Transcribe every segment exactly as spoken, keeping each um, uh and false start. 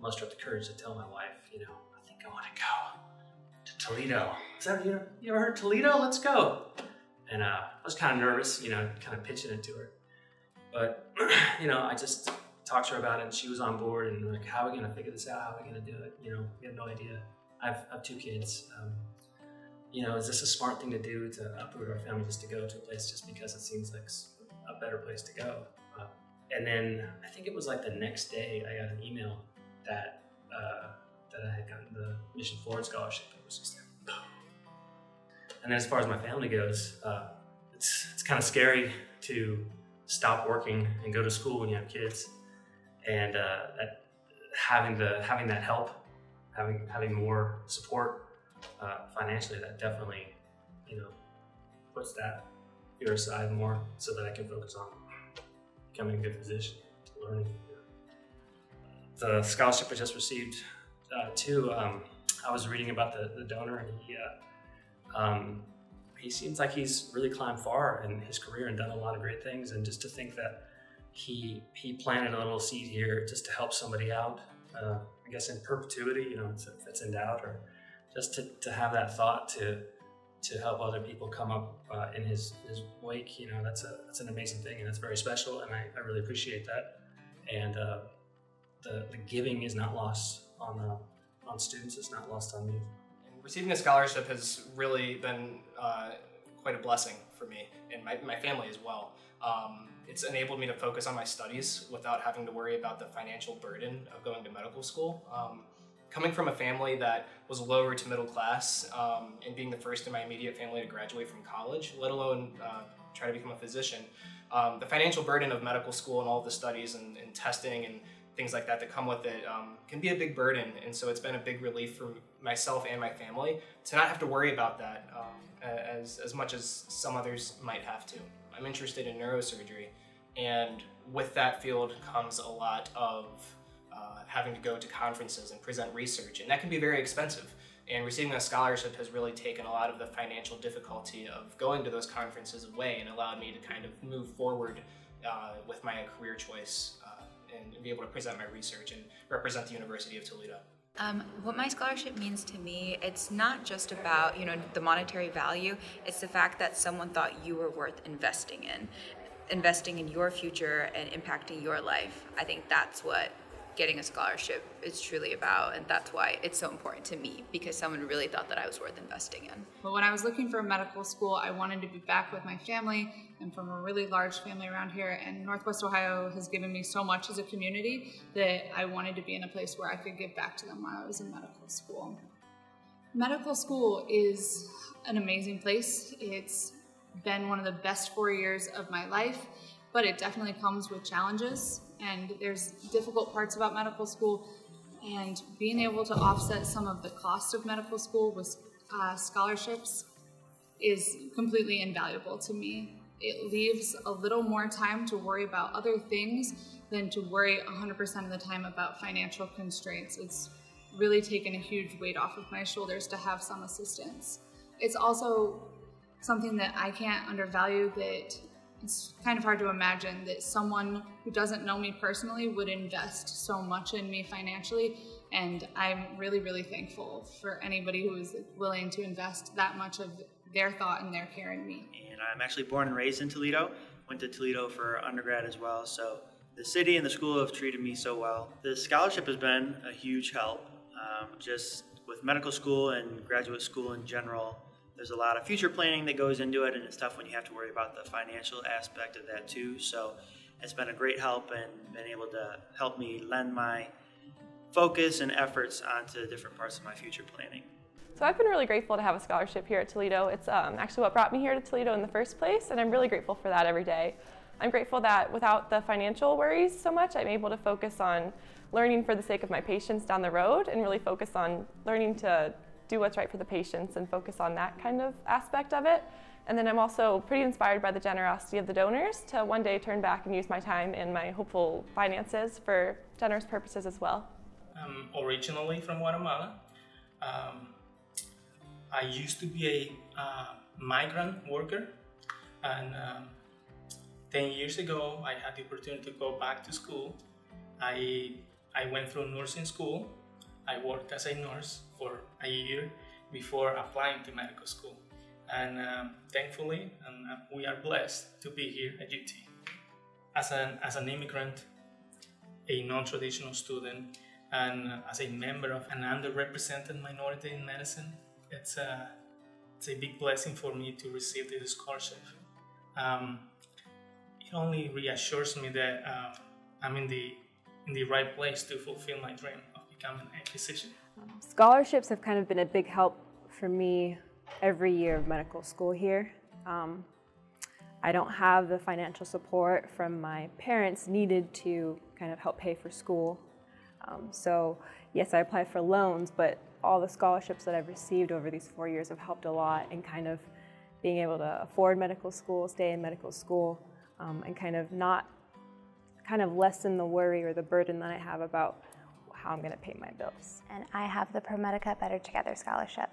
muster up the courage to tell my wife, you know, I think I want to go to Toledo. Is that, you know, you ever heard Toledo? Let's go. And uh, I was kind of nervous, you know, kind of pitching it to her. But, you know, I just talked to her about it, and she was on board, and like, how are we going to figure this out? How are we going to do it? You know, we have no idea. I have, I have two kids. Um, you know, is this a smart thing to do, to uproot our family just to go to a place just because it seems like a better place to go? Uh, and then I think it was like the next day I got an email that uh, that I had gotten the Mission Forward Scholarship. It was just like, boom. And then as far as my family goes, uh, it's, it's kind of scary to stop working and go to school when you have kids. And uh, that, having, the, having that help, having, having more support, Uh, financially, that definitely, you know, puts that fear aside more so that I can focus on becoming a good physician, to learning. The scholarship I just received, uh, too, um, I was reading about the, the donor, and he, uh, um, he seems like he's really climbed far in his career and done a lot of great things, and just to think that he, he planted a little seed here just to help somebody out, uh, I guess in perpetuity, you know, if it's in doubt, or just to, to have that thought to to help other people come up uh, in his, his wake, you know, that's a that's an amazing thing, and that's very special, and I, I really appreciate that. And uh, the, the giving is not lost on uh, on students, it's not lost on me. Receiving a scholarship has really been uh, quite a blessing for me and my, my family as well. Um, it's enabled me to focus on my studies without having to worry about the financial burden of going to medical school. Um, Coming from a family that was lower to middle class, um, and being the first in my immediate family to graduate from college, let alone uh, try to become a physician, um, the financial burden of medical school and all the studies and, and testing and things like that that come with it um, can be a big burden. And so it's been a big relief for myself and my family to not have to worry about that um, as, as much as some others might have to. I'm interested in neurosurgery, and with that field comes a lot of Uh, having to go to conferences and present research, and that can be very expensive. And receiving a scholarship has really taken a lot of the financial difficulty of going to those conferences away and allowed me to kind of move forward uh, with my career choice uh, and be able to present my research and represent the University of Toledo. Um, what my scholarship means to me, it's not just about, you know, the monetary value, it's the fact that someone thought you were worth investing in, investing in your future and impacting your life. I think that's what getting a scholarship is truly about, and that's why it's so important to me, because someone really thought that I was worth investing in. Well, when I was looking for medical school, I wanted to be back with my family. I'm from a really large family around here, and Northwest Ohio has given me so much as a community that I wanted to be in a place where I could give back to them while I was in medical school. Medical school is an amazing place. It's been one of the best four years of my life, but it definitely comes with challenges, and there's difficult parts about medical school, and being able to offset some of the cost of medical school with uh, scholarships is completely invaluable to me. It leaves a little more time to worry about other things than to worry one hundred percent of the time about financial constraints. It's really taken a huge weight off of my shoulders to have some assistance. It's also something that I can't undervalue, that it's kind of hard to imagine that someone who doesn't know me personally would invest so much in me financially, and I'm really, really thankful for anybody who is willing to invest that much of their thought and their care in me. And I'm actually born and raised in Toledo, went to Toledo for undergrad as well, so the city and the school have treated me so well. The scholarship has been a huge help, um, just with medical school and graduate school in general. There's a lot of future planning that goes into it, and it's tough when you have to worry about the financial aspect of that too. So it's been a great help and been able to help me lend my focus and efforts onto different parts of my future planning. So I've been really grateful to have a scholarship here at Toledo. It's um, actually what brought me here to Toledo in the first place, and I'm really grateful for that every day. I'm grateful that without the financial worries so much, I'm able to focus on learning for the sake of my patients down the road, and really focus on learning to do what's right for the patients and focus on that kind of aspect of it. And then I'm also pretty inspired by the generosity of the donors to one day turn back and use my time and my hopeful finances for generous purposes as well. I'm originally from Guatemala. Um, I used to be a uh, migrant worker, and um, ten years ago I had the opportunity to go back to school. I, I went through nursing school. I worked as a nurse for a year before applying to medical school. And um, thankfully, and uh, we are blessed to be here at U T. As an, as an immigrant, a non-traditional student, and uh, as a member of an underrepresented minority in medicine, it's a, it's a big blessing for me to receive this scholarship. Um, it only reassures me that uh, I'm in the, in the right place to fulfill my dream of becoming a physician. Scholarships have kind of been a big help for me every year of medical school here. Um, I don't have the financial support from my parents needed to kind of help pay for school. Um, so yes, I applied for loans, but all the scholarships that I've received over these four years have helped a lot in kind of being able to afford medical school, stay in medical school, um, and kind of not, kind of lessen the worry or the burden that I have about how I'm going to pay my bills. And I have the ProMedica Better Together Scholarship.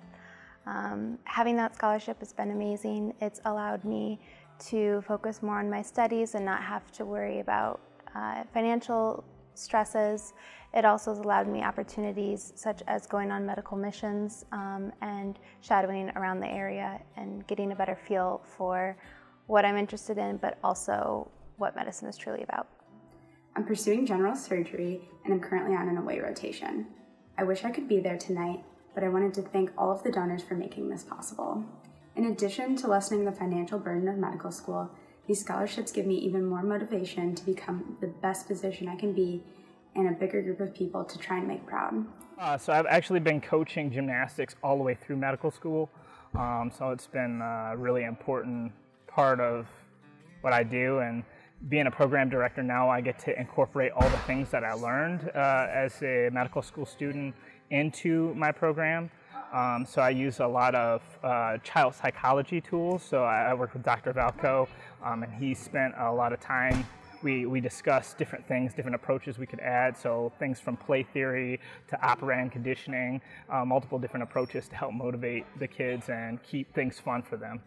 Um, having that scholarship has been amazing. It's allowed me to focus more on my studies and not have to worry about uh, financial stresses. It also has allowed me opportunities such as going on medical missions um, and shadowing around the area and getting a better feel for what I'm interested in, but also what medicine is truly about. I'm pursuing general surgery and I'm currently on an away rotation. I wish I could be there tonight, but I wanted to thank all of the donors for making this possible. In addition to lessening the financial burden of medical school, these scholarships give me even more motivation to become the best physician I can be and a bigger group of people to try and make proud. Uh, so I've actually been coaching gymnastics all the way through medical school, um, so it's been a really important part of what I do, and being a program director now, I get to incorporate all the things that I learned uh, as a medical school student into my program. Um, so I use a lot of uh, child psychology tools. So I, I work with Doctor Valco, um, and he spent a lot of time. We, we discussed different things, different approaches we could add. So things from play theory to opera and conditioning, uh, multiple different approaches to help motivate the kids and keep things fun for them.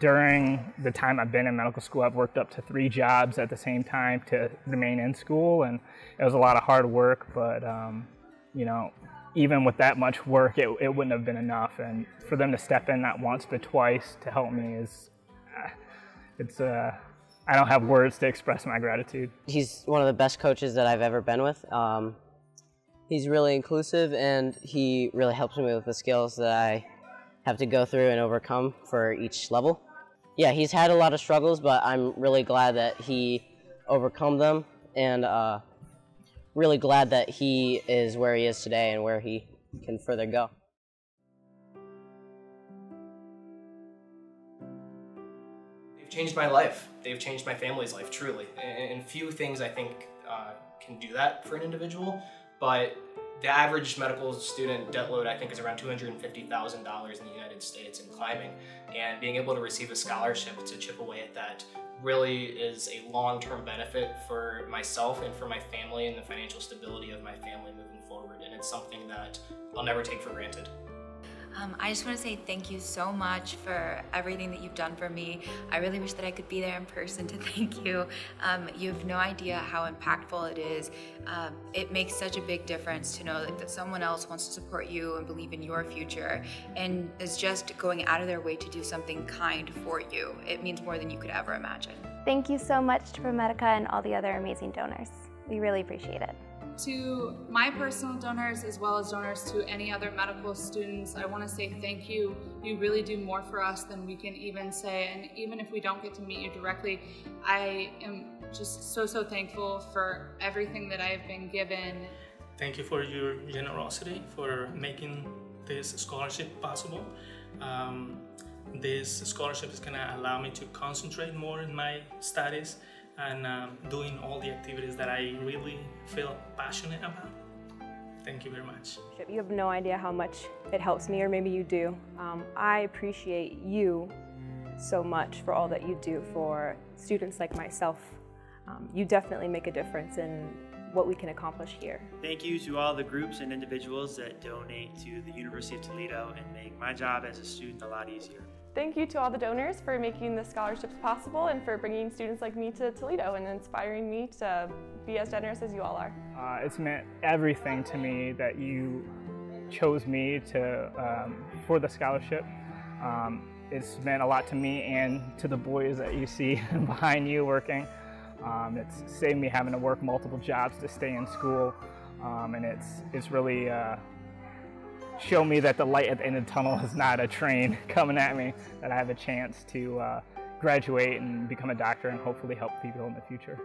During the time I've been in medical school, I've worked up to three jobs at the same time to remain in school, and it was a lot of hard work, but um, you know, even with that much work, it, it wouldn't have been enough, and for them to step in not once but twice to help me is, it's, uh, I don't have words to express my gratitude. He's one of the best coaches that I've ever been with. Um, he's really inclusive, and he really helps me with the skills that I have to go through and overcome for each level. Yeah, he's had a lot of struggles, but I'm really glad that he overcome them, and uh, really glad that he is where he is today and where he can further go. They've changed my life. They've changed my family's life, truly. And few things, I think, uh, can do that for an individual, but the average medical student debt load, I think, is around two hundred fifty thousand dollars in the United States and climbing, and being able to receive a scholarship to chip away at that really is a long-term benefit for myself and for my family and the financial stability of my family moving forward, and it's something that I'll never take for granted. Um, I just want to say thank you so much for everything that you've done for me. I really wish that I could be there in person to thank you. Um, you have no idea how impactful it is. Um, it makes such a big difference to know that, that someone else wants to support you and believe in your future and is just going out of their way to do something kind for you. It means more than you could ever imagine. Thank you so much to ProMedica and all the other amazing donors. We really appreciate it. To my personal donors, as well as donors to any other medical students, I want to say thank you. You really do more for us than we can even say, and even if we don't get to meet you directly, I am just so, so thankful for everything that I have been given. Thank you for your generosity, for making this scholarship possible. Um, this scholarship is going to allow me to concentrate more in my studies and um, doing all the activities that I really feel passionate about. Thank you very much. You have no idea how much it helps me, or maybe you do. Um, I appreciate you so much for all that you do for students like myself. Um, you definitely make a difference in what we can accomplish here. Thank you to all the groups and individuals that donate to the University of Toledo and make my job as a student a lot easier. Thank you to all the donors for making the scholarships possible and for bringing students like me to Toledo and inspiring me to be as generous as you all are. Uh, it's meant everything to me that you chose me to um, for the scholarship. Um, it's meant a lot to me and to the boys that you see behind you working. Um, it's saved me having to work multiple jobs to stay in school, um, and it's it's really uh, shown me that the light at the end of the tunnel is not a train coming at me, that I have a chance to uh, graduate and become a doctor and hopefully help people in the future.